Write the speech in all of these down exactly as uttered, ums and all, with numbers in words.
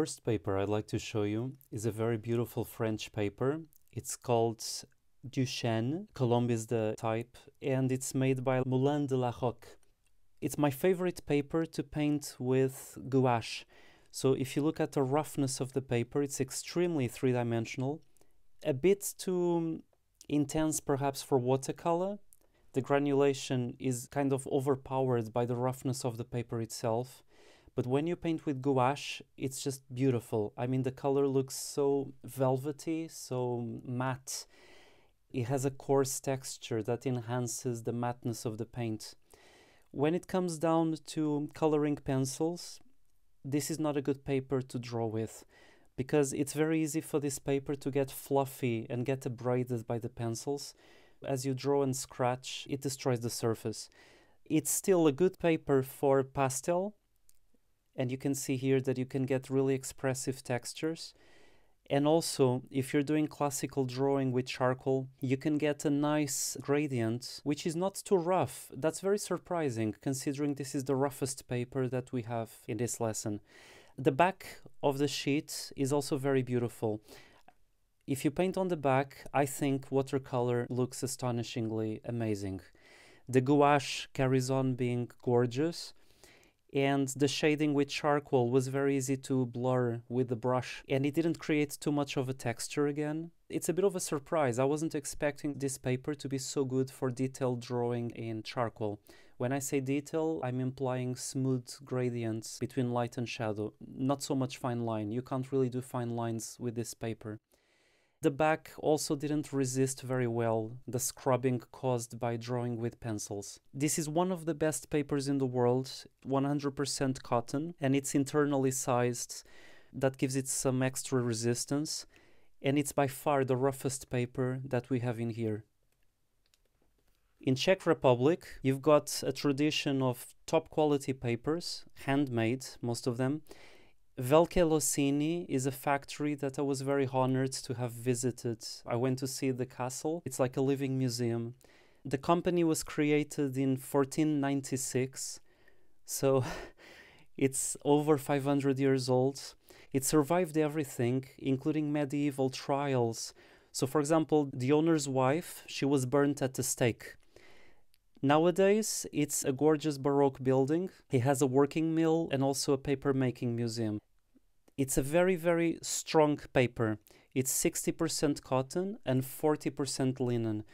first paper I'd like to show you is a very beautiful French paper. It's called Duchenne. Colombe is the type, and it's made by Moulin de Larroque. It's my favorite paper to paint with gouache. So if you look at the roughness of the paper, it's extremely three-dimensional, a bit too intense perhaps for watercolor. The granulation is kind of overpowered by the roughness of the paper itself. But when you paint with gouache, it's just beautiful. I mean, the color looks so velvety, so matte. It has a coarse texture that enhances the matteness of the paint. When it comes down to coloring pencils, this is not a good paper to draw with, because it's very easy for this paper to get fluffy and get abraded by the pencils. As you draw and scratch, it destroys the surface. It's still a good paper for pastel, and you can see here that you can get really expressive textures. And also, if you're doing classical drawing with charcoal, you can get a nice gradient, which is not too rough. That's very surprising, considering this is the roughest paper that we have in this lesson. The back of the sheet is also very beautiful. If you paint on the back, I think watercolor looks astonishingly amazing. The gouache carries on being gorgeous. And the shading with charcoal was very easy to blur with the brush, and it didn't create too much of a texture again. It's a bit of a surprise. I wasn't expecting this paper to be so good for detailed drawing in charcoal. When I say detail, I'm implying smooth gradients between light and shadow, not so much fine line. You can't really do fine lines with this paper. The back also didn't resist very well the scrubbing caused by drawing with pencils. This is one of the best papers in the world, one hundred percent cotton, and it's internally sized. That gives it some extra resistance, and it's by far the roughest paper that we have in here. In Czech Republic, you've got a tradition of top quality papers, handmade, most of them. Velké Losiny is a factory that I was very honored to have visited. I went to see the castle. It's like a living museum. The company was created in fourteen ninety-six, so it's over five hundred years old. It survived everything, including medieval trials. So, for example, the owner's wife, she was burnt at the stake. Nowadays, it's a gorgeous Baroque building. It has a working mill and also a paper-making museum. It's a very, very strong paper. It's sixty percent cotton and forty percent linen.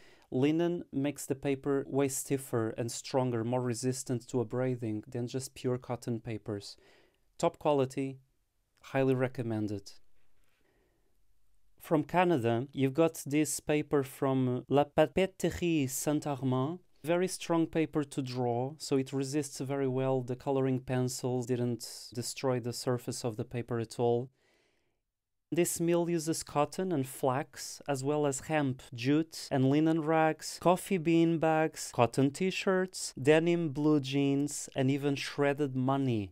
Linen makes the paper way stiffer and stronger, more resistant to abrading than just pure cotton papers. Top quality, highly recommended. From Canada, you've got this paper from La Papeterie Saint-Armand. Very strong paper to draw, so it resists very well. The coloring pencils didn't destroy the surface of the paper at all. This mill uses cotton and flax, as well as hemp, jute and linen rags, coffee bean bags, cotton t-shirts, denim blue jeans, and even shredded money.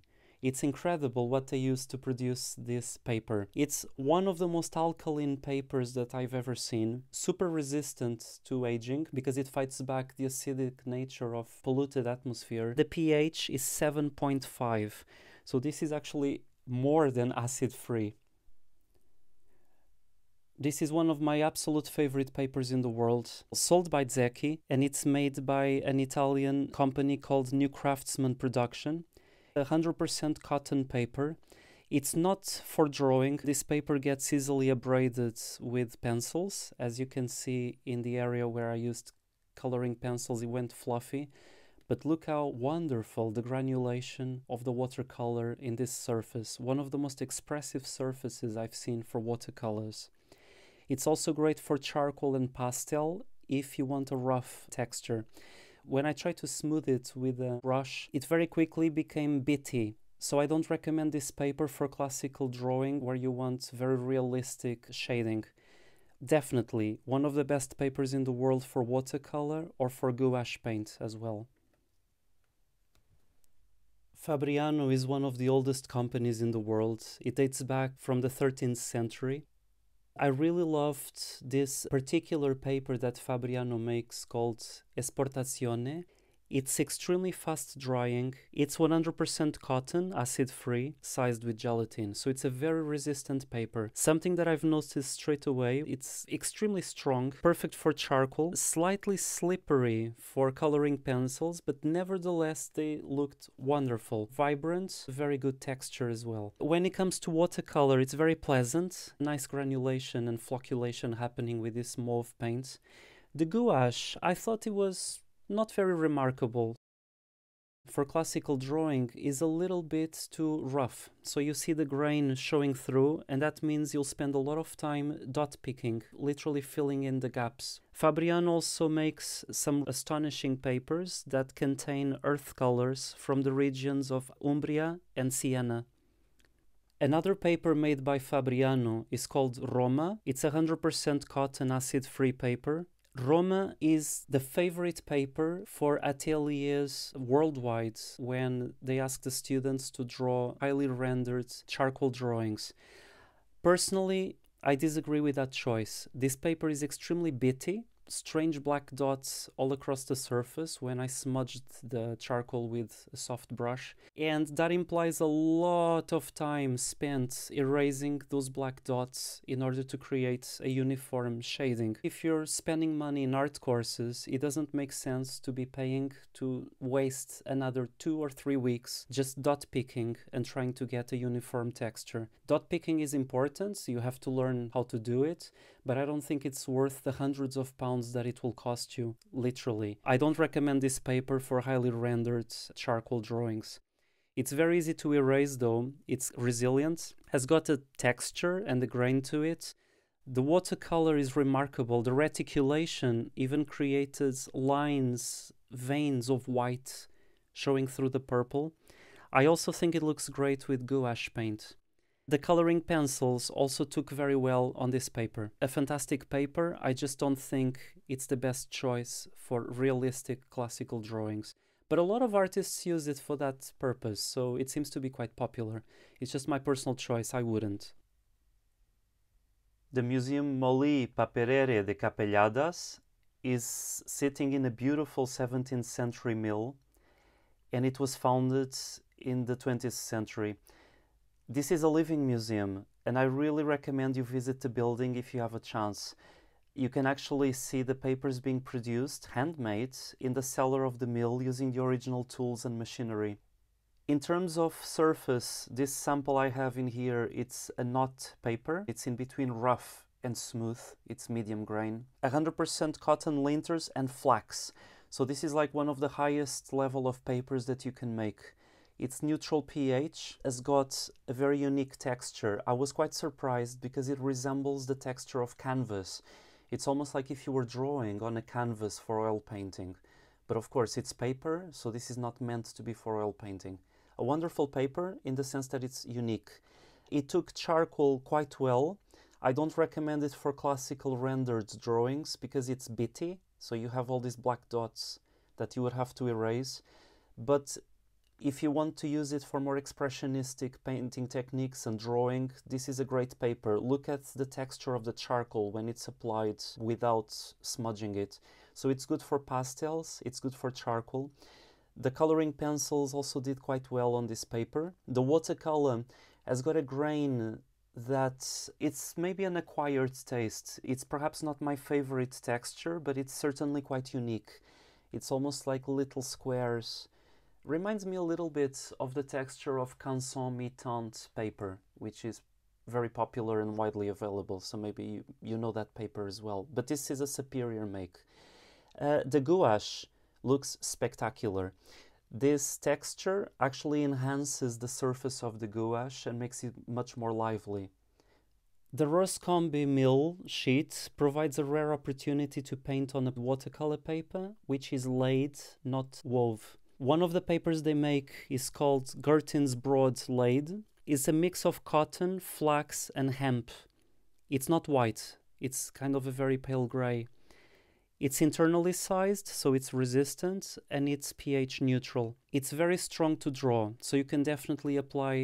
It's incredible what they use to produce this paper. It's one of the most alkaline papers that I've ever seen, super resistant to aging because it fights back the acidic nature of polluted atmosphere. The pH is seven point five, so this is actually more than acid-free. This is one of my absolute favorite papers in the world, sold by Zecchi, and it's made by an Italian company called New Craftsman Production. one hundred percent cotton paper. It's not for drawing. This paper gets easily abraded with pencils. As you can see in the area where I used coloring pencils, it went fluffy. But look how wonderful the granulation of the watercolor in this surface. One of the most expressive surfaces I've seen for watercolors. It's also great for charcoal and pastel if you want a rough texture. When I tried to smooth it with a brush, it very quickly became bitty. So I don't recommend this paper for classical drawing where you want very realistic shading. Definitely one of the best papers in the world for watercolor or for gouache paint as well. Fabriano is one of the oldest companies in the world. It dates back from the thirteenth century. I really loved this particular paper that Fabriano makes called Esportazione. It's extremely fast drying. It's one hundred percent cotton, acid-free, sized with gelatin, so it's a very resistant paper. Something that I've noticed straight away, it's extremely strong, perfect for charcoal, slightly slippery for coloring pencils, but nevertheless they looked wonderful. Vibrant, very good texture as well. When it comes to watercolor, it's very pleasant, nice granulation and flocculation happening with this mauve paint. The gouache, I thought it was not very remarkable. For classical drawing is a little bit too rough, so you see the grain showing through, and that means you'll spend a lot of time dot picking, literally filling in the gaps. Fabriano also makes some astonishing papers that contain earth colors from the regions of Umbria and Siena. Another paper made by Fabriano is called Roma. It's one hundred percent cotton acid-free paper. Roma is the favorite paper for ateliers worldwide when they ask the students to draw highly rendered charcoal drawings. Personally, I disagree with that choice. This paper is extremely bitty, strange black dots all across the surface when I smudged the charcoal with a soft brush, and that implies a lot of time spent erasing those black dots in order to create a uniform shading. If you're spending money in art courses, it doesn't make sense to be paying to waste another two or three weeks just dot picking and trying to get a uniform texture. Dot picking is important, so you have to learn how to do it, but I don't think it's worth the hundreds of pounds that it will cost you, literally. I don't recommend this paper for highly rendered charcoal drawings. It's very easy to erase though, it's resilient, has got a texture and a grain to it. The watercolor is remarkable, the reticulation even created lines, veins of white showing through the purple. I also think it looks great with gouache paint. The coloring pencils also took very well on this paper. A fantastic paper, I just don't think it's the best choice for realistic classical drawings. But a lot of artists use it for that purpose, so it seems to be quite popular. It's just my personal choice, I wouldn't. The Museum Molí Paperere de Capelladas is sitting in a beautiful seventeenth century mill, and it was founded in the twentieth century. This is a living museum, and I really recommend you visit the building if you have a chance. You can actually see the papers being produced, handmade, in the cellar of the mill using the original tools and machinery. In terms of surface, this sample I have in here, it's a knot paper. It's in between rough and smooth. It's medium grain. one hundred percent cotton linters and flax. So this is like one of the highest level of papers that you can make. It's neutral pH, has got a very unique texture. I was quite surprised because it resembles the texture of canvas. It's almost like if you were drawing on a canvas for oil painting. But of course it's paper, so this is not meant to be for oil painting. A wonderful paper in the sense that it's unique. It took charcoal quite well. I don't recommend it for classical rendered drawings because it's bitty, so you have all these black dots that you would have to erase. But if you want to use it for more expressionistic painting techniques and drawing, this is a great paper. Look at the texture of the charcoal when it's applied without smudging it. So it's good for pastels, it's good for charcoal. The coloring pencils also did quite well on this paper. The watercolor has got a grain that it's maybe an acquired taste. It's perhaps not my favorite texture, but it's certainly quite unique. It's almost like little squares. Reminds me a little bit of the texture of Canson Mi-Teintes paper, which is very popular and widely available, so maybe you, you know that paper as well. But this is a superior make. Uh, the gouache looks spectacular. This texture actually enhances the surface of the gouache and makes it much more lively. The Ruscombe mill sheet provides a rare opportunity to paint on a watercolor paper, which is laid, not wove. One of the papers they make is called Girtin's Broad Laid. It's a mix of cotton, flax and hemp. It's not white, it's kind of a very pale grey. It's internally sized, so it's resistant, and it's pH neutral. It's very strong to draw, so you can definitely apply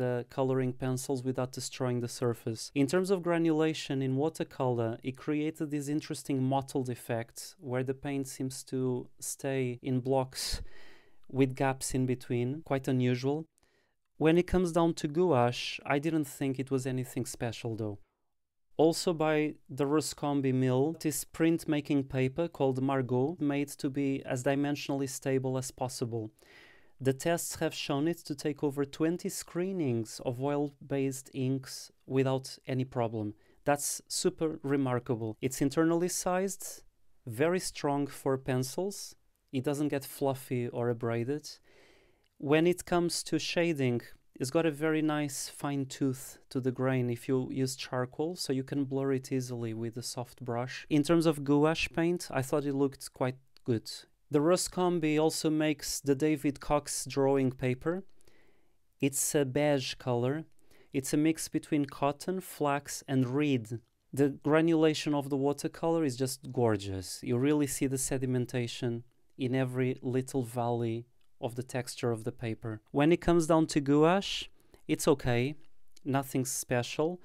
the coloring pencils without destroying the surface. In terms of granulation in watercolor, it created this interesting mottled effect where the paint seems to stay in blocks with gaps in between, quite unusual. When it comes down to gouache, I didn't think it was anything special though. Also by the Ruscombe mill, this printmaking paper called Margot, made to be as dimensionally stable as possible. The tests have shown it to take over twenty screenings of oil-based inks without any problem. That's super remarkable. It's internally sized, very strong for pencils. It doesn't get fluffy or abraded. When it comes to shading, it's got a very nice fine tooth to the grain if you use charcoal, so you can blur it easily with a soft brush. In terms of gouache paint, I thought it looked quite good. The Ruscombe also makes the David Cox drawing paper. It's a beige color. It's a mix between cotton, flax and reed. The granulation of the watercolor is just gorgeous. You really see the sedimentation in every little valley of the texture of the paper. When it comes down to gouache, it's okay, nothing special,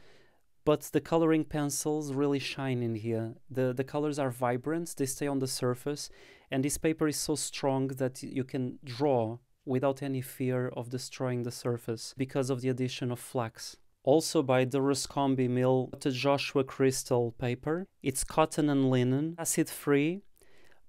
but the coloring pencils really shine in here. The, the colors are vibrant, they stay on the surface, and this paper is so strong that you can draw without any fear of destroying the surface because of the addition of flax. Also by the Ruscombe mill, the Joshua Cristall paper. It's cotton and linen, acid-free,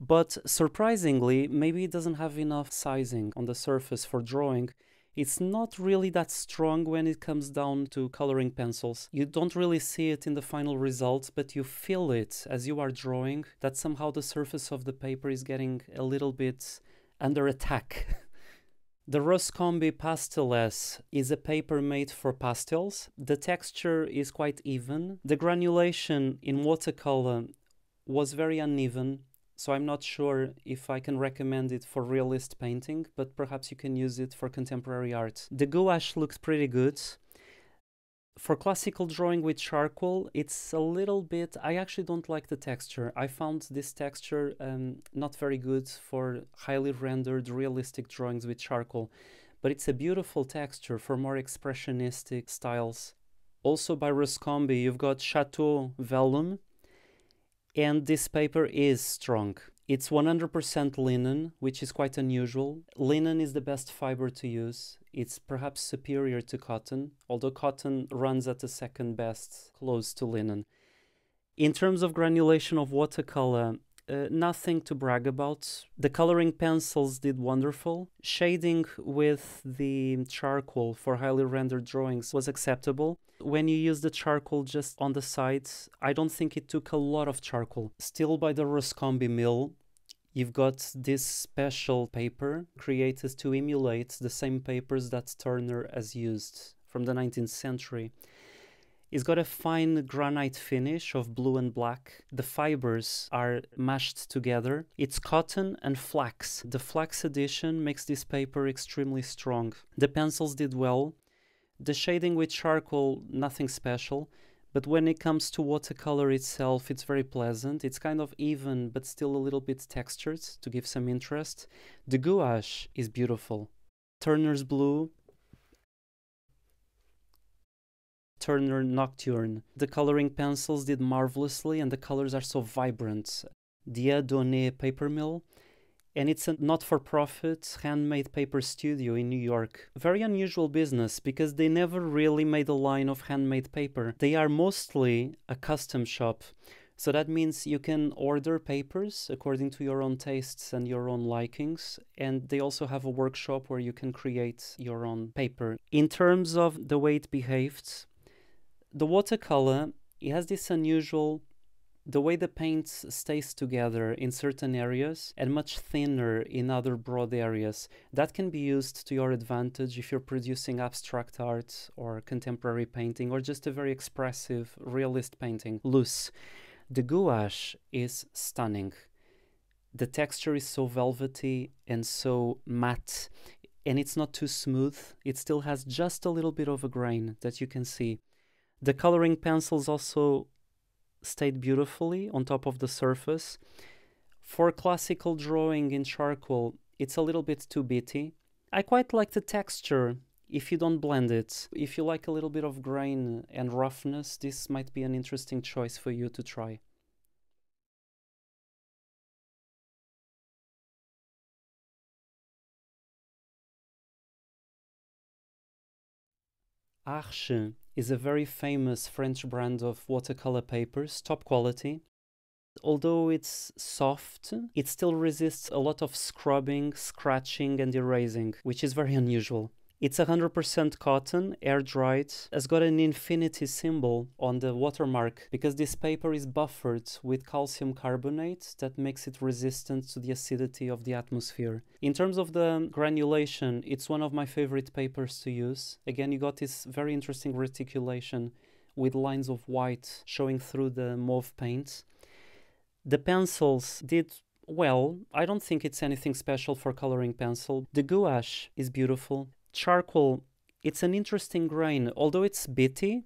but surprisingly, maybe it doesn't have enough sizing on the surface for drawing. It's not really that strong when it comes down to coloring pencils. You don't really see it in the final result, but you feel it as you are drawing, that somehow the surface of the paper is getting a little bit under attack. The Ruscombe Pastelles is a paper made for pastels. The texture is quite even. The granulation in watercolor was very uneven, so I'm not sure if I can recommend it for realist painting, but perhaps you can use it for contemporary art. The gouache looks pretty good. For classical drawing with charcoal, it's a little bit... I actually don't like the texture. I found this texture um, not very good for highly rendered realistic drawings with charcoal, but it's a beautiful texture for more expressionistic styles. Also by Ruscombe, you've got Chateau Vellum. And this paper is strong. It's one hundred percent linen, which is quite unusual. Linen is the best fiber to use. It's perhaps superior to cotton, although cotton runs at the second best close to linen. In terms of granulation of watercolor, uh, nothing to brag about. The coloring pencils did wonderful. Shading with the charcoal for highly rendered drawings was acceptable. When you use the charcoal just on the sides, I don't think it took a lot of charcoal. Still by the Ruscombe mill, you've got this special paper created to emulate the same papers that Turner has used from the nineteenth century. It's got a fine granite finish of blue and black. The fibers are mashed together. It's cotton and flax. The flax addition makes this paper extremely strong. The pencils did well. The shading with charcoal, nothing special, but when it comes to watercolor itself, it's very pleasant. It's kind of even, but still a little bit textured to give some interest. The gouache is beautiful. Turner's blue. Turner Nocturne. The coloring pencils did marvelously and the colors are so vibrant. Dieu Donné paper mill. And it's a not-for-profit handmade paper studio in New York. Very unusual business because they never really made a line of handmade paper. They are mostly a custom shop. So that means you can order papers according to your own tastes and your own likings. And they also have a workshop where you can create your own paper. In terms of the way it behaved, the watercolor, it has this unusual... The way the paint stays together in certain areas and much thinner in other broad areas, that can be used to your advantage if you're producing abstract art or contemporary painting or just a very expressive realist painting, loose. The gouache is stunning. The texture is so velvety and so matte, and it's not too smooth. It still has just a little bit of a grain that you can see. The coloring pencils also stayed beautifully on top of the surface. For classical drawing in charcoal, it's a little bit too bitty. I quite like the texture if you don't blend it. If you like a little bit of grain and roughness, this might be an interesting choice for you to try. Arches is a very famous French brand of watercolor papers, top quality. Although it's soft, it still resists a lot of scrubbing, scratching and erasing, which is very unusual. It's one hundred percent cotton, air-dried, has got an infinity symbol on the watermark because this paper is buffered with calcium carbonate that makes it resistant to the acidity of the atmosphere. In terms of the granulation, it's one of my favorite papers to use. Again, you got this very interesting reticulation with lines of white showing through the mauve paint. The pencils did well. I don't think it's anything special for coloring pencil. The gouache is beautiful. Charcoal, it's an interesting grain. Although it's bitty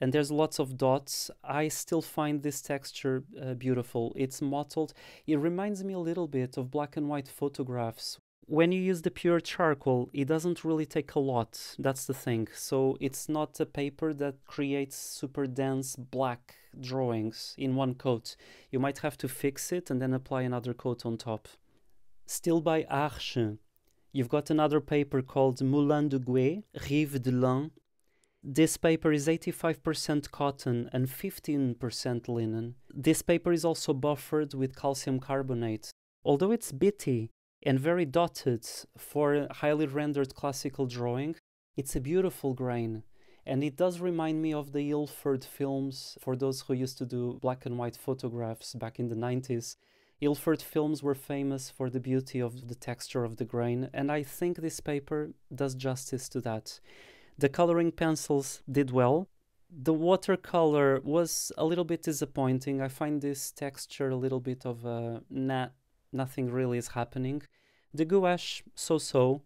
and there's lots of dots, I still find this texture uh, beautiful. It's mottled. It reminds me a little bit of black and white photographs. When you use the pure charcoal, it doesn't really take a lot. That's the thing. So it's not a paper that creates super dense black drawings in one coat. You might have to fix it and then apply another coat on top. Still by Arches, you've got another paper called Moulin de Larroque, Rive de Lin. This paper is eighty-five percent cotton and fifteen percent linen. This paper is also buffered with calcium carbonate. Although it's bitty and very dotted for highly rendered classical drawing, it's a beautiful grain. And it does remind me of the Ilford films for those who used to do black and white photographs back in the nineties. Ilford films were famous for the beauty of the texture of the grain, and I think this paper does justice to that. The coloring pencils did well. The watercolor was a little bit disappointing. I find this texture a little bit of a nah, nothing really is happening. The gouache, so-so.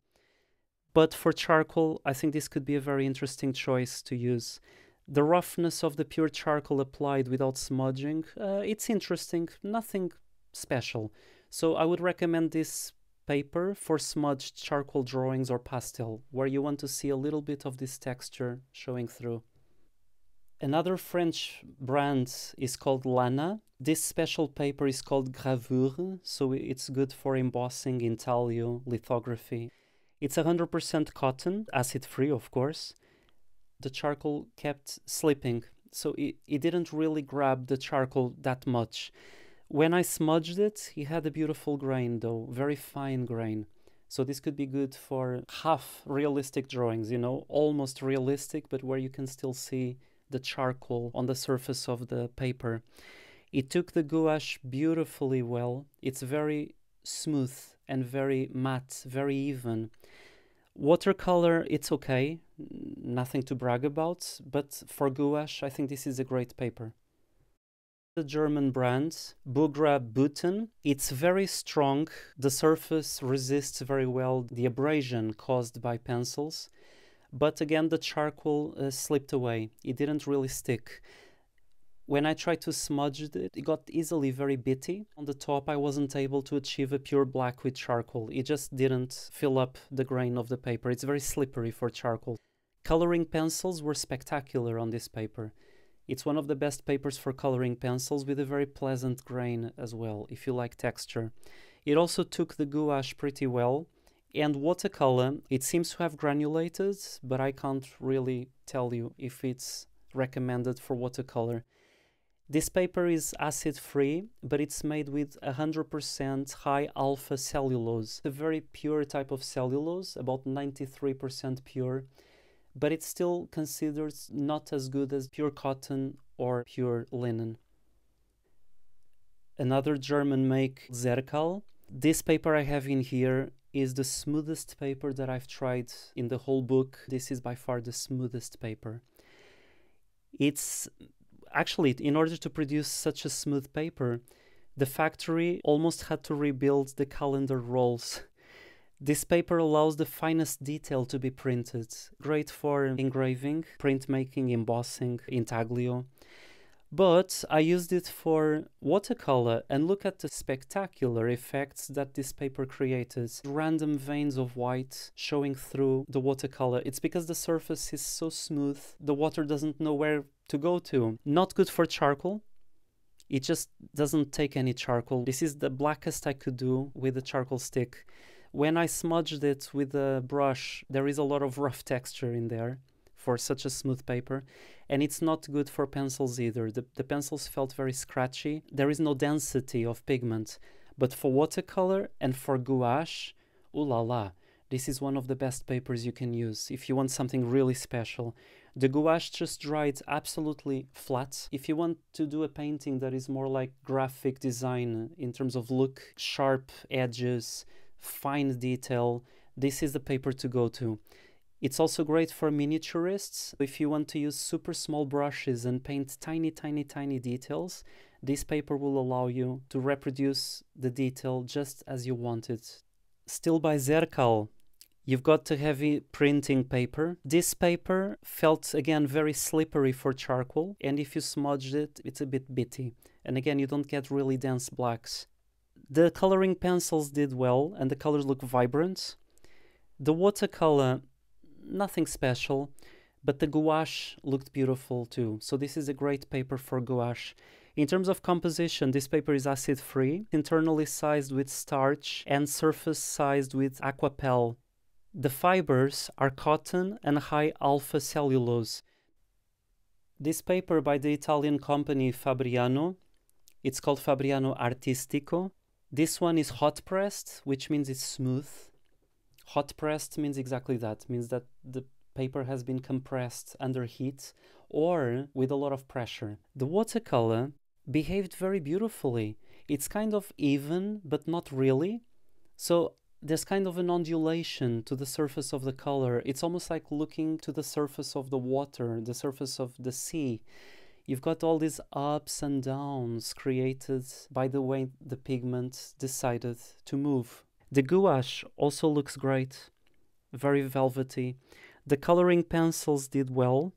But for charcoal, I think this could be a very interesting choice to use. The roughness of the pure charcoal applied without smudging, uh, it's interesting, nothing special. So I would recommend this paper for smudged charcoal drawings or pastel, where you want to see a little bit of this texture showing through. Another French brand is called Lana. This special paper is called Gravure, so it's good for embossing, intaglio, lithography. It's one hundred percent cotton, acid-free, of course. The charcoal kept slipping, so it, it didn't really grab the charcoal that much. When I smudged it, it had a beautiful grain though, very fine grain. So this could be good for half realistic drawings, you know, almost realistic, but where you can still see the charcoal on the surface of the paper. It took the gouache beautifully well. It's very smooth and very matte, very even. Watercolor, it's okay, nothing to brag about, but for gouache, I think this is a great paper. The German brand, Bugra Buten. It's very strong. The surface resists very well the abrasion caused by pencils. But again, the charcoal uh, slipped away. It didn't really stick. When I tried to smudge it, it got easily very bitty. On the top, I wasn't able to achieve a pure black with charcoal. It just didn't fill up the grain of the paper. It's very slippery for charcoal. Coloring pencils were spectacular on this paper. It's one of the best papers for coloring pencils with a very pleasant grain as well, if you like texture. It also took the gouache pretty well, and watercolor, it seems to have granulated, but I can't really tell you if it's recommended for watercolor. This paper is acid-free, but it's made with one hundred percent high alpha cellulose, a very pure type of cellulose, about ninety-three percent pure. But it's still considered not as good as pure cotton or pure linen. Another German make, Zerkall. This paper I have in here is the smoothest paper that I've tried in the whole book. This is by far the smoothest paper. It's actually, in order to produce such a smooth paper, the factory almost had to rebuild the calendar rolls. This paper allows the finest detail to be printed. Great for engraving, printmaking, embossing, intaglio. but I used it for watercolor, and look at the spectacular effects that this paper created. Random veins of white showing through the watercolor. It's because the surface is so smooth, the water doesn't know where to go to. Not good for charcoal. It just doesn't take any charcoal. This is the blackest I could do with a charcoal stick. When I smudged it with a brush, there is a lot of rough texture in there for such a smooth paper. And it's not good for pencils either. The, the pencils felt very scratchy. There is no density of pigment. But for watercolor and for gouache, ooh la la, this is one of the best papers you can use if you want something really special. The gouache just dried absolutely flat. If you want to do a painting that is more like graphic design in terms of look, sharp edges, fine detail, this is the paper to go to. It's also great for miniaturists. If you want to use super small brushes and paint tiny, tiny, tiny details, this paper will allow you to reproduce the detail just as you want it. Still by Zerkall. You've got the heavy printing paper. This paper felt, again, very slippery for charcoal, and if you smudged it, it's a bit bitty. And again, you don't get really dense blacks. The coloring pencils did well, and the colors look vibrant. The watercolor, nothing special, but the gouache looked beautiful too. So this is a great paper for gouache. In terms of composition, this paper is acid-free, internally sized with starch, and surface sized with aquapel. The fibers are cotton and high alpha cellulose. This paper by the Italian company Fabriano, it's called Fabriano Artistico. This one is hot pressed, which means it's smooth. Hot pressed means exactly that, means that the paper has been compressed under heat or with a lot of pressure. The watercolor behaved very beautifully. It's kind of even, but not really. So there's kind of an undulation to the surface of the color. It's almost like looking to the surface of the water, the surface of the sea. You've got all these ups and downs created by the way the pigment decided to move. The gouache also looks great, very velvety. The coloring pencils did well.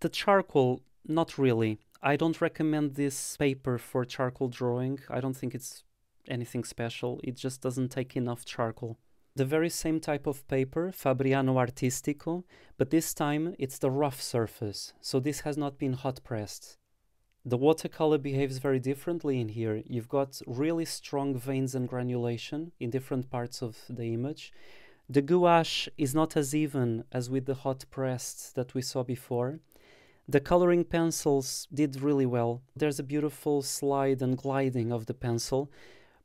The charcoal, not really. I don't recommend this paper for charcoal drawing. I don't think it's anything special, it just doesn't take enough charcoal. The very same type of paper, Fabriano Artistico, but this time it's the rough surface, so this has not been hot pressed. The watercolor behaves very differently in here. You've got really strong veins and granulation in different parts of the image. The gouache is not as even as with the hot pressed that we saw before. The coloring pencils did really well. There's a beautiful slide and gliding of the pencil.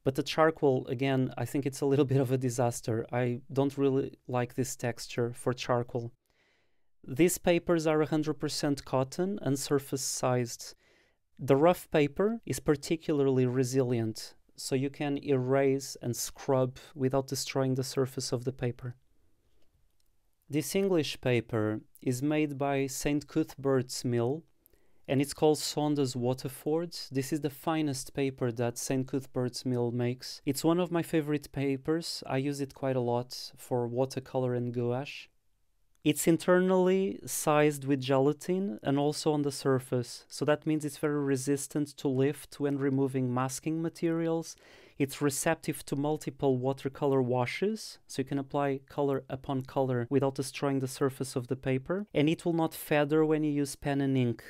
But the charcoal, again, I think it's a little bit of a disaster. I don't really like this texture for charcoal. These papers are one hundred percent cotton and surface-sized. The rough paper is particularly resilient, so you can erase and scrub without destroying the surface of the paper. This English paper is made by Saint Cuthbert's Mill, and it's called Saunders Waterford. This is the finest paper that Saint Cuthbert's Mill makes. It's one of my favorite papers. I use it quite a lot for watercolor and gouache. It's internally sized with gelatin and also on the surface. So that means it's very resistant to lift when removing masking materials. It's receptive to multiple watercolor washes, so you can apply color upon color without destroying the surface of the paper. And it will not feather when you use pen and ink.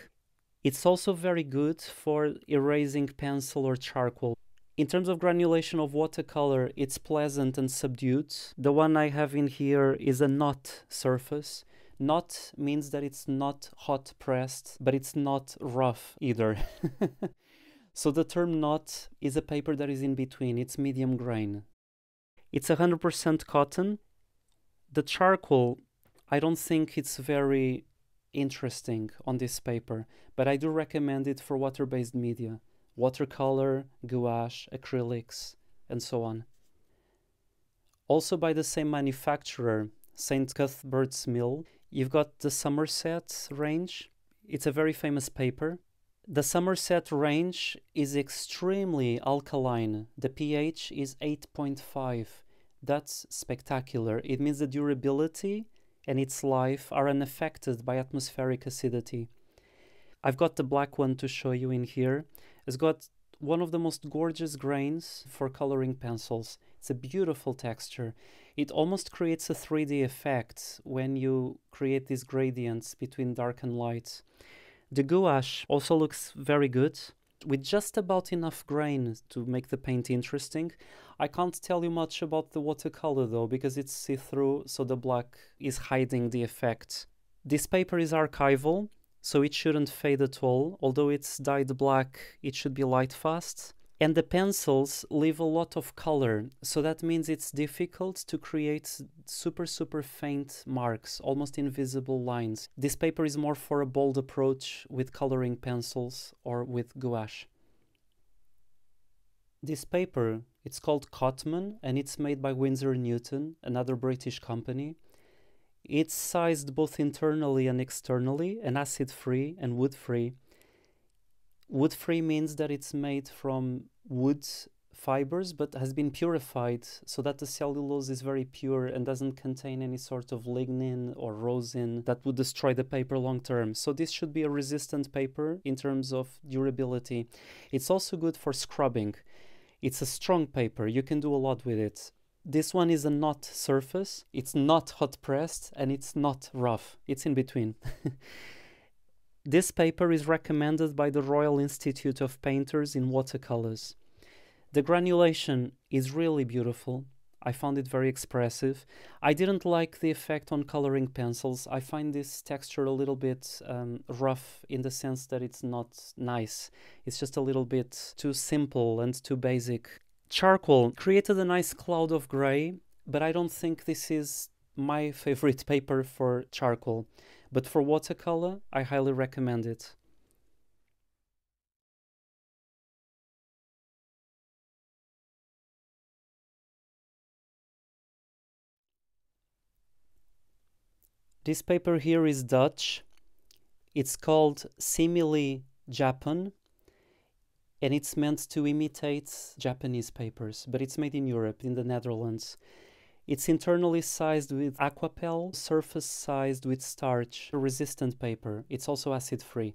It's also very good for erasing pencil or charcoal. In terms of granulation of watercolor, it's pleasant and subdued. The one I have in here is a not surface. Not means that it's not hot pressed, but it's not rough either. So the term not is a paper that is in between. It's medium grain. It's one hundred percent cotton. The charcoal, I don't think it's very interesting on this paper, but I do recommend it for water-based media, watercolor, gouache, acrylics, and so on. Also by the same manufacturer, Saint Cuthbert's Mill, you've got the Somerset range. It's a very famous paper. The Somerset range is extremely alkaline. The pH is eight point five. That's spectacular. It means the durability and its life are unaffected by atmospheric acidity. I've got the black one to show you in here. It's got one of the most gorgeous grains for coloring pencils. It's a beautiful texture. It almost creates a three D effect when you create these gradients between dark and light. The gouache also looks very good, with just about enough grain to make the paint interesting. I can't tell you much about the watercolor though, because it's see-through, so the black is hiding the effect. This paper is archival, so it shouldn't fade at all. Although it's dyed black, it should be light fast. And the pencils leave a lot of color, so that means it's difficult to create super, super faint marks, almost invisible lines. This paper is more for a bold approach with coloring pencils or with gouache. This paper, it's called Cotman, and it's made by Winsor and Newton, another British company. It's sized both internally and externally, and acid-free and wood-free. Wood-free means that it's made from wood fibers, but has been purified so that the cellulose is very pure and doesn't contain any sort of lignin or rosin that would destroy the paper long term. So this should be a resistant paper in terms of durability. It's also good for scrubbing. It's a strong paper. You can do a lot with it. This one is a knot surface. It's not hot pressed and it's not rough. It's in between. This paper is recommended by the Royal Institute of Painters in watercolors. The granulation is really beautiful. I found it very expressive. I didn't like the effect on coloring pencils. I find this texture a little bit um, rough, in the sense that it's not nice. It's just a little bit too simple and too basic. Charcoal created a nice cloud of grey, but I don't think this is my favorite paper for charcoal. But for watercolor, I highly recommend it. This paper here is Dutch. It's called Simile Japan, and it's meant to imitate Japanese papers, but it's made in Europe, in the Netherlands. It's internally sized with aquapel, surface sized with starch, a resistant paper. It's also acid-free.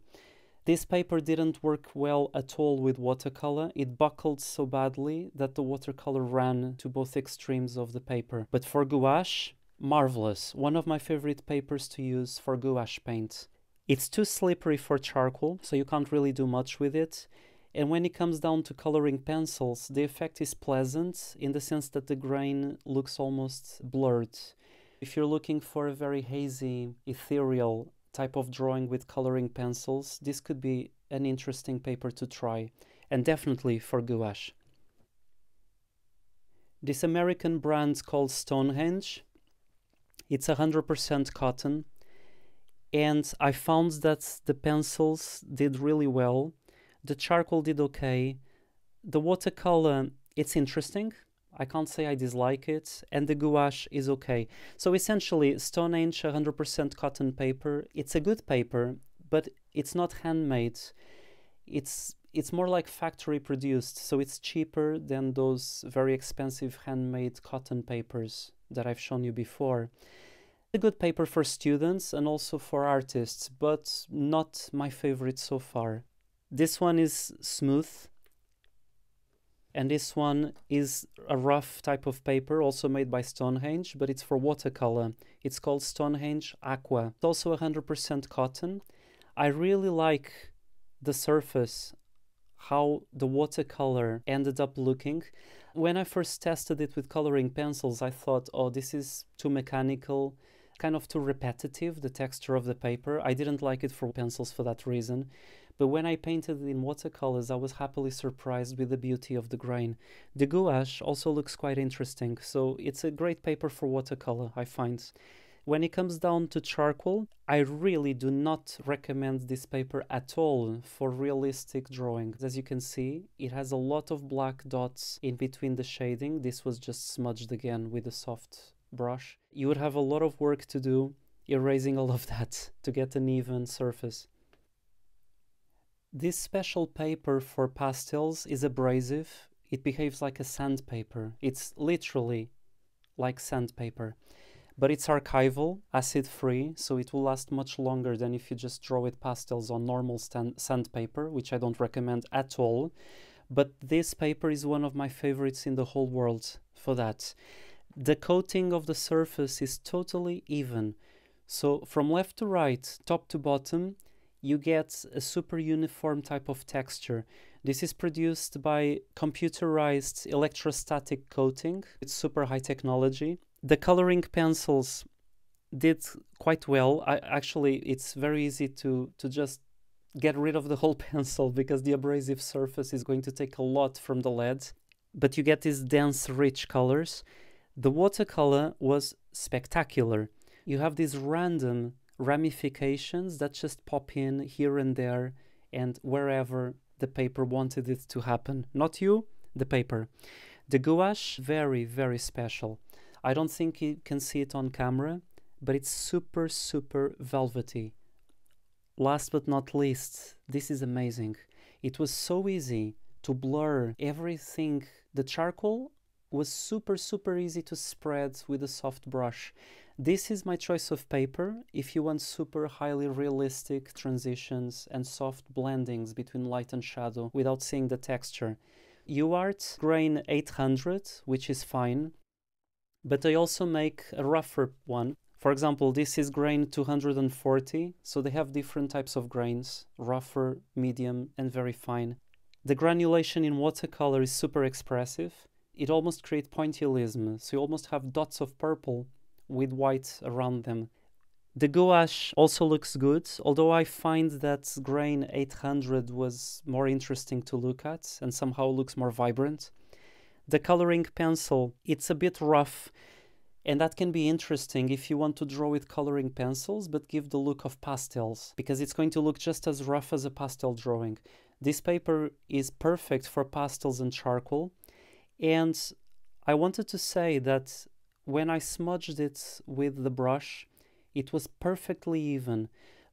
This paper didn't work well at all with watercolor. It buckled so badly that the watercolor ran to both extremes of the paper. But for gouache, marvelous. One of my favorite papers to use for gouache paint. It's too slippery for charcoal, so you can't really do much with it. And when it comes down to coloring pencils, the effect is pleasant in the sense that the grain looks almost blurred. If you're looking for a very hazy, ethereal type of drawing with coloring pencils, this could be an interesting paper to try, and definitely for gouache. This American brand called Stonehenge, it's one hundred percent cotton, and I found that the pencils did really well. The charcoal did okay. The watercolor, it's interesting. I can't say I dislike it. And the gouache is okay. So essentially, Stonehenge one hundred percent cotton paper. It's a good paper, but it's not handmade. It's, it's more like factory produced. So it's cheaper than those very expensive handmade cotton papers that I've shown you before. A good paper for students and also for artists, but not my favorite so far. This one is smooth, and this one is a rough type of paper, also made by Stonehenge, but it's for watercolor. It's called Stonehenge Aqua. It's also one hundred percent cotton. I really like the surface, how the watercolor ended up looking. When I first tested it with coloring pencils, I thought, oh, this is too mechanical, kind of too repetitive, the texture of the paper. I didn't like it for pencils for that reason. But when I painted in watercolors, I was happily surprised with the beauty of the grain. The gouache also looks quite interesting, so it's a great paper for watercolor, I find. When it comes down to charcoal, I really do not recommend this paper at all for realistic drawings. As you can see, it has a lot of black dots in between the shading. This was just smudged again with a soft brush. You would have a lot of work to do erasing all of that to get an even surface. This special paper for pastels is abrasive. It behaves like a sandpaper. It's literally like sandpaper. but it's archival, acid-free, so it will last much longer than if you just draw with pastels on normal sandpaper, which I don't recommend at all. But this paper is one of my favorites in the whole world for that. The coating of the surface is totally even. So from left to right, top to bottom, you get a super uniform type of texture. This is produced by computerized electrostatic coating. It's super high technology. The coloring pencils did quite well. I, actually, it's very easy to, to just get rid of the whole pencil because the abrasive surface is going to take a lot from the lead. But you get these dense, rich colors. The watercolor was spectacular. You have these random ramifications that just pop in here and there and wherever the paper wanted it to happen. Not you, the paper. The gouache, very, very special. I don't think you can see it on camera, but it's super, super velvety. Last but not least, this is amazing. It was so easy to blur everything. The charcoal was super, super easy to spread with a soft brush. This is my choice of paper if you want super highly realistic transitions and soft blendings between light and shadow without seeing the texture. Uart grain eight hundred, which is fine, but I also make a rougher one. For example, this is grain two hundred forty, so they have different types of grains, rougher, medium, and very fine. The granulation in watercolor is super expressive. It almost creates pointillism, so you almost have dots of purple with white around them. The gouache also looks good, although I find that grain eight hundred was more interesting to look at and somehow looks more vibrant. The coloring pencil, it's a bit rough, and that can be interesting if you want to draw with coloring pencils but give the look of pastels, because it's going to look just as rough as a pastel drawing. This paper is perfect for pastels and charcoal, and I wanted to say that when I smudged it with the brush, it was perfectly even.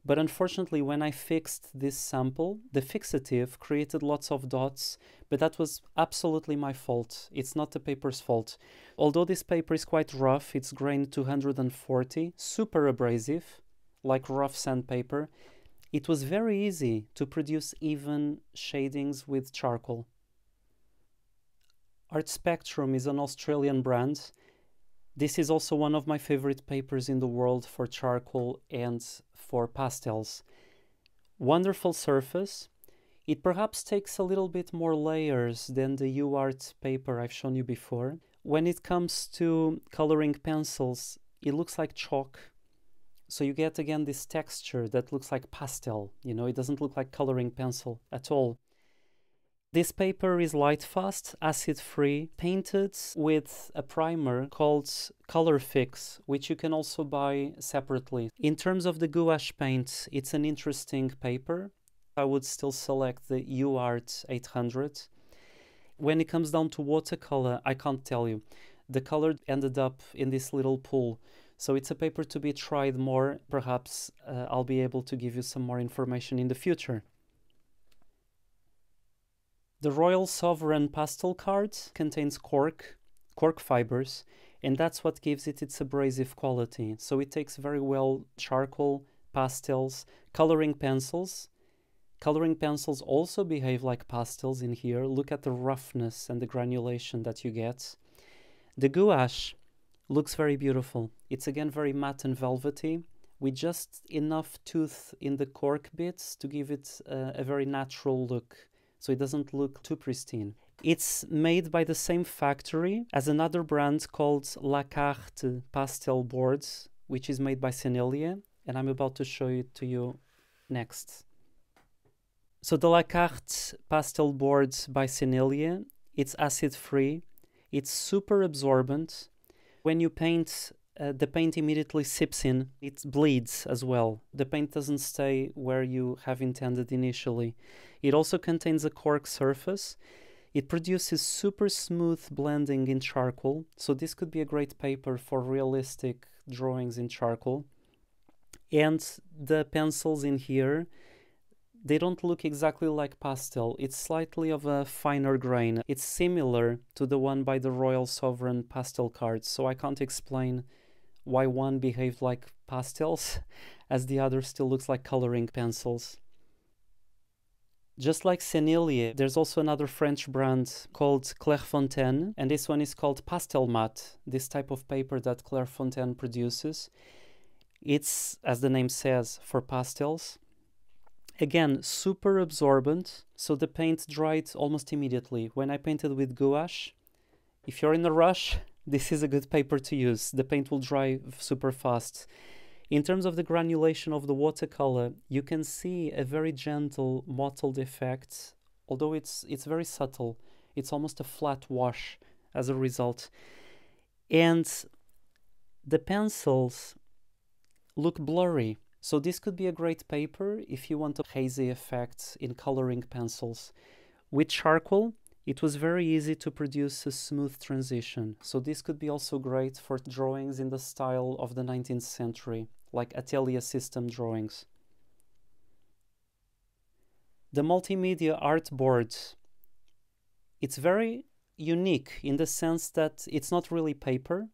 But unfortunately, when I fixed this sample, the fixative created lots of dots, but that was absolutely my fault. It's not the paper's fault. Although this paper is quite rough, it's grain two hundred forty, super abrasive, like rough sandpaper, it was very easy to produce even shadings with charcoal. Art Spectrum is an Australian brand. This is also one of my favorite papers in the world for charcoal and for pastels. Wonderful surface. It perhaps takes a little bit more layers than the UArt paper I've shown you before. When it comes to coloring pencils, it looks like chalk. So you get again this texture that looks like pastel. You know, it doesn't look like coloring pencil at all. This paper is light-fast, acid-free, painted with a primer called Color Fix, which you can also buy separately. In terms of the gouache paint, it's an interesting paper. I would still select the UArt eight hundred. When it comes down to watercolor, I can't tell you. The color ended up in this little pool. So it's a paper to be tried more. Perhaps uh, I'll be able to give you some more information in the future. The Royal Sovereign pastel card contains cork, cork fibers, and that's what gives it its abrasive quality. So it takes very well charcoal, pastels, coloring pencils. Coloring pencils also behave like pastels in here. Look at the roughness and the granulation that you get. The gouache looks very beautiful. It's again very matte and velvety, with just enough tooth in the cork bits to give it uh, a very natural look. So it doesn't look too pristine. It's made by the same factory as another brand called La Carte Pastel Boards, which is made by Sennelier, and I'm about to show it to you next. So the La Carte Pastel Boards by Sennelier, it's acid-free, it's super absorbent. When you paint, uh, the paint immediately sips in, it bleeds as well. The paint doesn't stay where you have intended initially. It also contains a cork surface. It produces super smooth blending in charcoal, so this could be a great paper for realistic drawings in charcoal. And the pencils in here, they don't look exactly like pastel. It's slightly of a finer grain. It's similar to the one by the Royal Sovereign pastel cards, so I can't explain why one behaved like pastels, as the other still looks like coloring pencils. Just like Sennelier, there's also another French brand called Clairefontaine, and this one is called Pastel Matte, this type of paper that Clairefontaine produces. It's, as the name says, for pastels. Again, super absorbent, so the paint dried almost immediately. When I painted with gouache, if you're in a rush, this is a good paper to use. The paint will dry super fast. In terms of the granulation of the watercolor, you can see a very gentle mottled effect, although it's, it's very subtle. It's almost a flat wash as a result. And the pencils look blurry. So this could be a great paper if you want a hazy effect in coloring pencils. With charcoal, it was very easy to produce a smooth transition, so this could be also great for drawings in the style of the nineteenth century, like atelier system drawings. The multimedia art board, it's very unique in the sense that it's not really paper,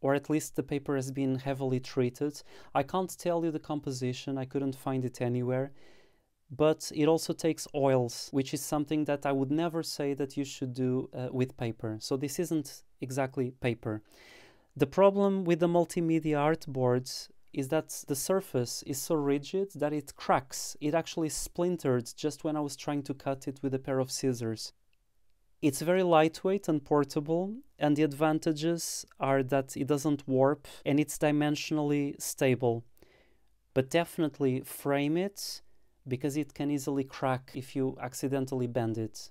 or at least the paper has been heavily treated. I can't tell you the composition, I couldn't find it anywhere. But it also takes oils, which is something that I would never say that you should do uh, with paper. So this isn't exactly paper. The problem with the multimedia art boards is that the surface is so rigid that it cracks. It actually splintered just when I was trying to cut it with a pair of scissors. It's very lightweight and portable, and the advantages are that it doesn't warp and it's dimensionally stable. But definitely frame it, because it can easily crack if you accidentally bend it.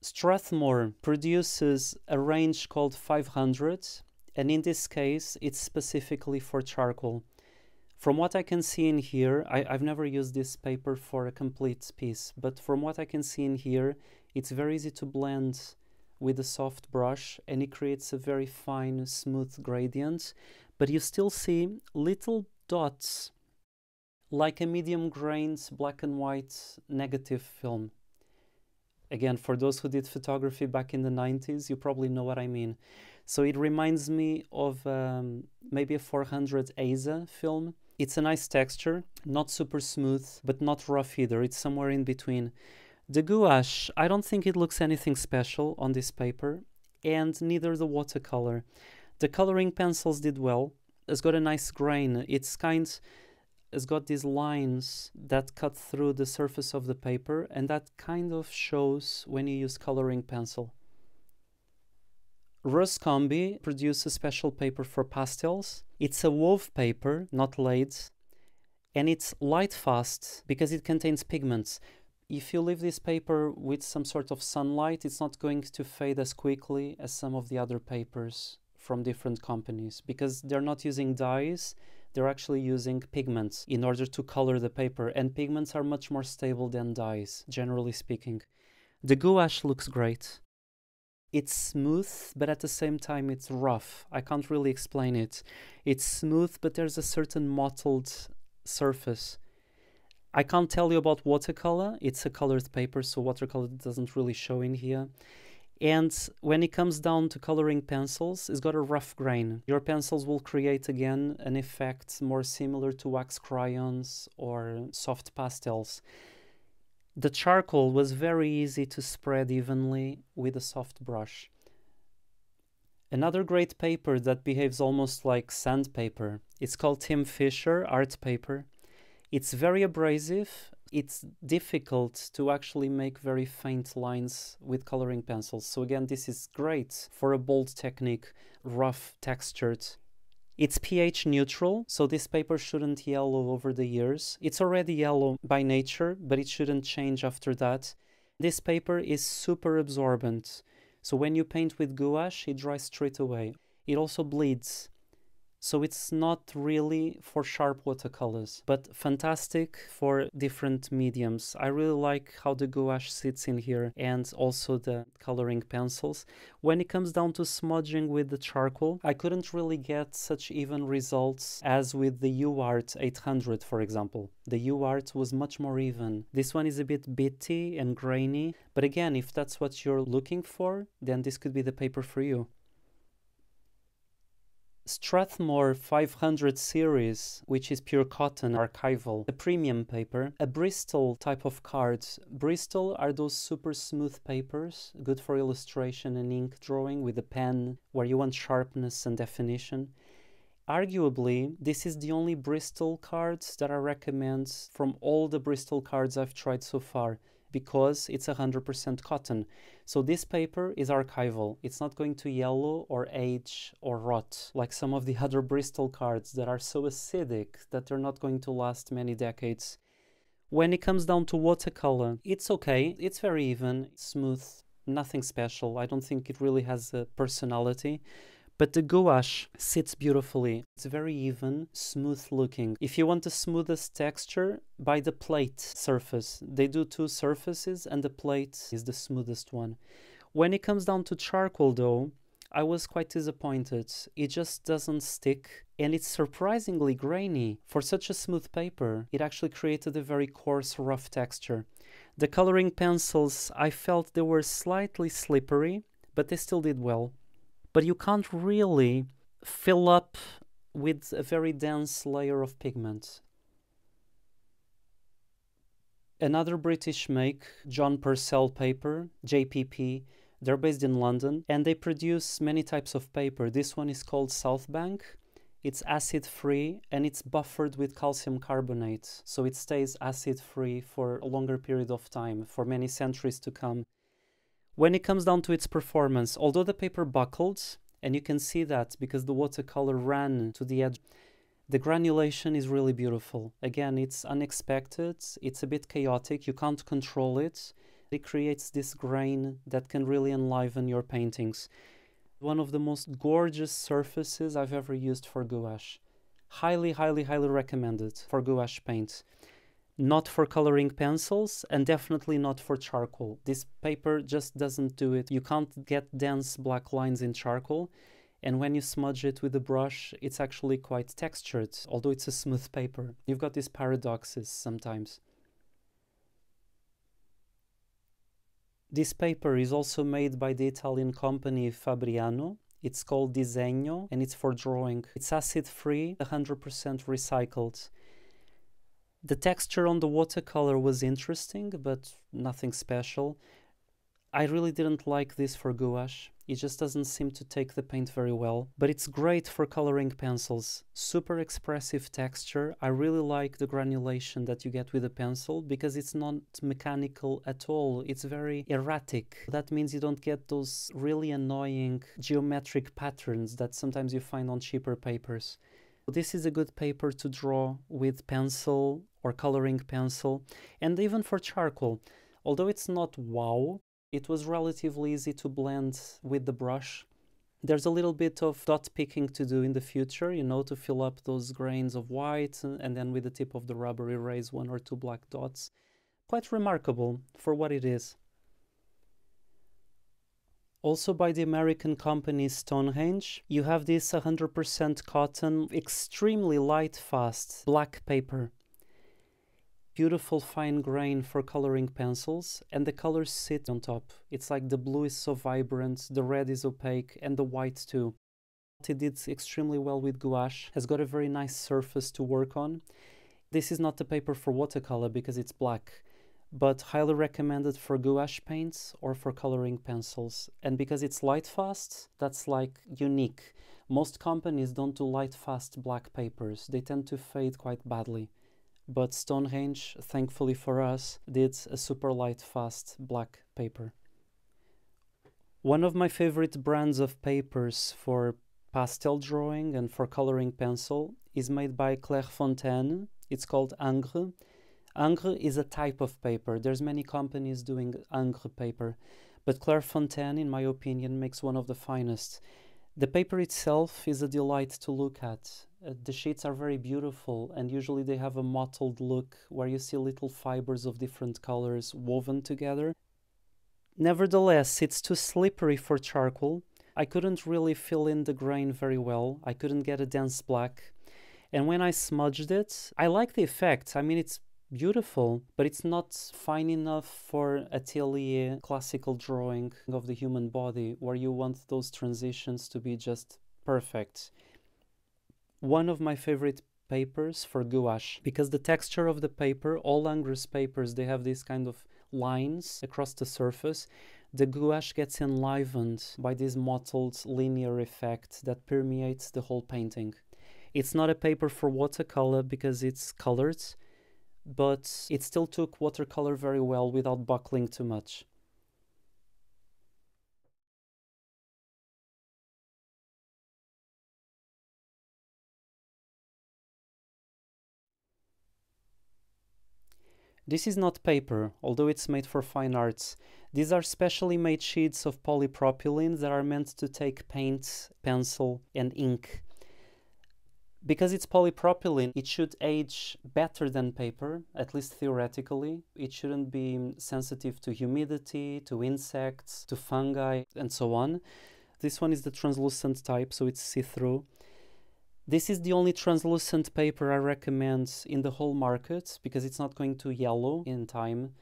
Strathmore produces a range called five hundred, and in this case, it's specifically for charcoal. From what I can see in here, I, I've never used this paper for a complete piece, but from what I can see in here, it's very easy to blend with a soft brush, and it creates a very fine, smooth gradient, but you still see little dots like a medium-grained black and white negative film. Again, for those who did photography back in the nineties, you probably know what I mean. So it reminds me of um, maybe a four hundred A S A film. It's a nice texture, not super smooth, but not rough either. It's somewhere in between. The gouache, I don't think it looks anything special on this paper, and neither the watercolor. The coloring pencils did well. It's got a nice grain. It's kind has got these lines that cut through the surface of the paper, and that kind of shows when you use coloring pencil. Ruscombe produces a special paper for pastels. It's a wove paper, not laid, and it's light fast because it contains pigments. If you leave this paper with some sort of sunlight, it's not going to fade as quickly as some of the other papers from different companies, because they're not using dyes. They're actually using pigments in order to color the paper, and pigments are much more stable than dyes, generally speaking. The gouache looks great. It's smooth, but at the same time it's rough. I can't really explain it. It's smooth, but there's a certain mottled surface. I can't tell you about watercolor. It's a colored paper, so watercolor doesn't really show in here. And when it comes down to coloring pencils, it's got a rough grain. Your pencils will create, again, an effect more similar to wax crayons or soft pastels. The charcoal was very easy to spread evenly with a soft brush. Another great paper that behaves almost like sandpaper, it's called Tim Fisher art paper. It's very abrasive. It's difficult to actually make very faint lines with coloring pencils. So again, this is great for a bold technique, rough textured. It's pH neutral, so this paper shouldn't yellow over the years. It's already yellow by nature, but it shouldn't change after that. This paper is super absorbent. So when you paint with gouache, it dries straight away. It also bleeds. So it's not really for sharp watercolors, but fantastic for different mediums. I really like how the gouache sits in here, and also the coloring pencils. When it comes down to smudging with the charcoal, I couldn't really get such even results as with the Uart eight hundred, for example. The Uart was much more even. This one is a bit bitty and grainy, but again, if that's what you're looking for, then this could be the paper for you. Strathmore five hundred series, which is pure cotton archival, a premium paper, a Bristol type of card. Bristol are those super smooth papers, good for illustration and ink drawing with a pen, where you want sharpness and definition. Arguably, this is the only Bristol card that I recommend from all the Bristol cards I've tried so far, because it's one hundred percent cotton. So this paper is archival. It's not going to yellow or age or rot, like some of the other Bristol cards that are so acidic that they're not going to last many decades. When it comes down to watercolor, it's okay. It's very even, smooth, nothing special. I don't think it really has a personality. But the gouache sits beautifully. It's very even, smooth looking. If you want the smoothest texture, buy the plate surface. They do two surfaces and the plate is the smoothest one. When it comes down to charcoal though, I was quite disappointed. It just doesn't stick and it's surprisingly grainy. For such a smooth paper, it actually created a very coarse, rough texture. The coloring pencils, I felt they were slightly slippery, but they still did well. But you can't really fill up with a very dense layer of pigment. Another British make, John Purcell Paper, J P P, they're based in London and they produce many types of paper. This one is called South Bank. It's acid-free and it's buffered with calcium carbonate, so it stays acid-free for a longer period of time, for many centuries to come. When it comes down to its performance, although the paper buckled, and you can see that because the watercolor ran to the edge, the granulation is really beautiful. Again, it's unexpected, it's a bit chaotic, you can't control it. It creates this grain that can really enliven your paintings. One of the most gorgeous surfaces I've ever used for gouache. Highly, highly, highly recommended for gouache paint. Not for coloring pencils and definitely not for charcoal. This paper just doesn't do it. You can't get dense black lines in charcoal, and when you smudge it with a brush, it's actually quite textured, although it's a smooth paper. You've got these paradoxes sometimes. This paper is also made by the Italian company Fabriano. It's called Disegno and it's for drawing. It's acid-free, one hundred percent recycled. The texture on the watercolor was interesting, but nothing special. I really didn't like this for gouache. It just doesn't seem to take the paint very well, but it's great for coloring pencils. Super expressive texture. I really like the granulation that you get with a pencil because it's not mechanical at all. It's very erratic. That means you don't get those really annoying geometric patterns that sometimes you find on cheaper papers. This is a good paper to draw with pencil or coloring pencil, and even for charcoal. Although it's not wow, it was relatively easy to blend with the brush. There's a little bit of dot picking to do in the future, you know, to fill up those grains of white, and then with the tip of the rubber erase one or two black dots. Quite remarkable for what it is. Also by the American company Stonehenge, you have this one hundred percent cotton, extremely light, fast, black paper. Beautiful fine grain for coloring pencils, and the colors sit on top. It's like the blue is so vibrant, the red is opaque, and the white too. It did extremely well with gouache, has got a very nice surface to work on. This is not the paper for watercolor because it's black, but highly recommended for gouache paints or for coloring pencils. And because it's light fast, that's like unique. Most companies don't do light fast black papers. They tend to fade quite badly. But Stonehenge, thankfully for us, did a super light fast black paper. One of my favorite brands of papers for pastel drawing and for coloring pencil is made by Clairefontaine. It's called Ingres. Ingres is a type of paper. There's many companies doing Ingres paper, but Clairefontaine, in my opinion, makes one of the finest. The paper itself is a delight to look at. Uh, the sheets are very beautiful and usually they have a mottled look where you see little fibers of different colors woven together. Nevertheless, it's too slippery for charcoal. I couldn't really fill in the grain very well. I couldn't get a dense black. And when I smudged it, I like the effect. I mean, it's beautiful, but it's not fine enough for atelier classical drawing of the human body where you want those transitions to be just perfect. one of my favorite papers for gouache, because the texture of the paper, all Ingres papers, they have these kind of lines across the surface. The gouache gets enlivened by this mottled linear effect that permeates the whole painting. It's not a paper for watercolor because it's colored, but it still took watercolor very well without buckling too much. This is not paper, although it's made for fine arts. These are specially made sheets of polypropylene that are meant to take paint, pencil and ink. Because it's polypropylene, it should age better than paper, at least theoretically. It shouldn't be sensitive to humidity, to insects, to fungi, and so on. This one is the translucent type, so it's see-through. This is the only translucent paper I recommend in the whole market, because it's not going to yellow in time.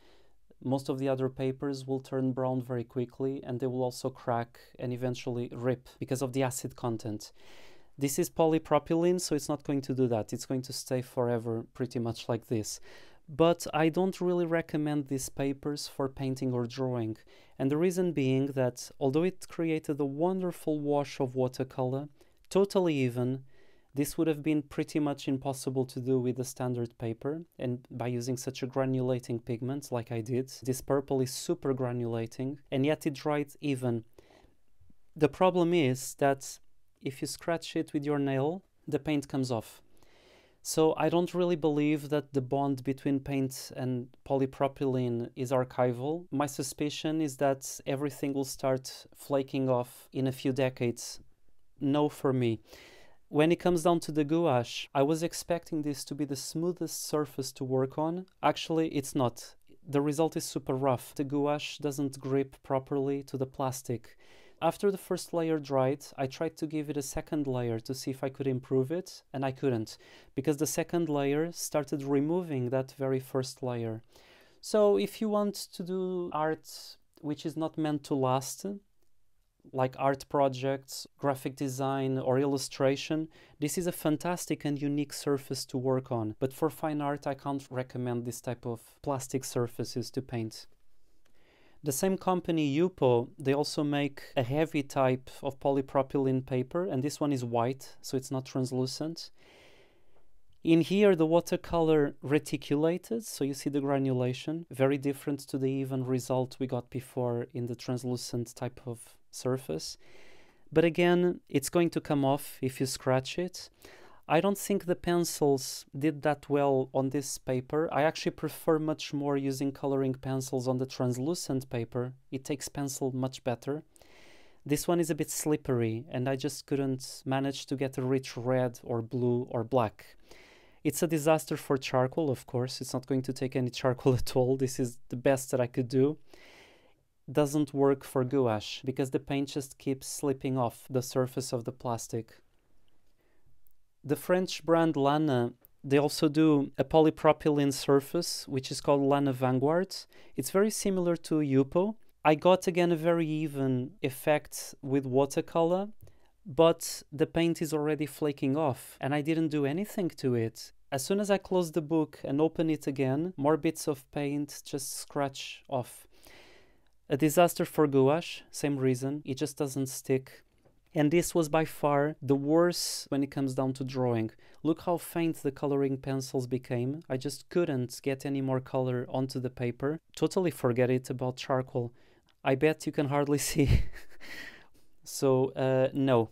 Most of the other papers will turn brown very quickly, and they will also crack and eventually rip because of the acid content. This is polypropylene, so it's not going to do that. It's going to stay forever pretty much like this. But I don't really recommend these papers for painting or drawing. And the reason being that although it created a wonderful wash of watercolor, totally even, this would have been pretty much impossible to do with the standard paper, and by using such a granulating pigment like I did. This purple is super granulating, and yet it dried even. The problem is that if you scratch it with your nail, the paint comes off. So I don't really believe that the bond between paint and polypropylene is archival. My suspicion is that everything will start flaking off in a few decades. No for me. When it comes down to the gouache, I was expecting this to be the smoothest surface to work on. Actually, it's not. The result is super rough. The gouache doesn't grip properly to the plastic. After the first layer dried, I tried to give it a second layer to see if I could improve it, and I couldn't, because the second layer started removing that very first layer. So if you want to do art which is not meant to last, like art projects, graphic design or illustration, this is a fantastic and unique surface to work on. But for fine art, I can't recommend this type of plastic surfaces to paint. The same company, Yupo, they also make a heavy type of polypropylene paper, and this one is white, so it's not translucent. In here, the watercolor reticulated, so you see the granulation, very different to the even result we got before in the translucent type of surface. But again, it's going to come off if you scratch it. I don't think the pencils did that well on this paper. I actually prefer much more using coloring pencils on the translucent paper. It takes pencil much better. This one is a bit slippery, and I just couldn't manage to get a rich red or blue or black. It's a disaster for charcoal, of course. It's not going to take any charcoal at all. This is the best that I could do. Doesn't work for gouache, because the paint just keeps slipping off the surface of the plastic. The French brand Lana, they also do a polypropylene surface, which is called Lana Vanguard. It's very similar to Yupo. I got, again, a very even effect with watercolor, but the paint is already flaking off, and I didn't do anything to it. As soon as I close the book and open it again, more bits of paint just scratch off. A disaster for gouache, same reason, it just doesn't stick. And this was by far the worst when it comes down to drawing. Look how faint the coloring pencils became. I just couldn't get any more color onto the paper. Totally forget it about charcoal. I bet you can hardly see. So, uh, no.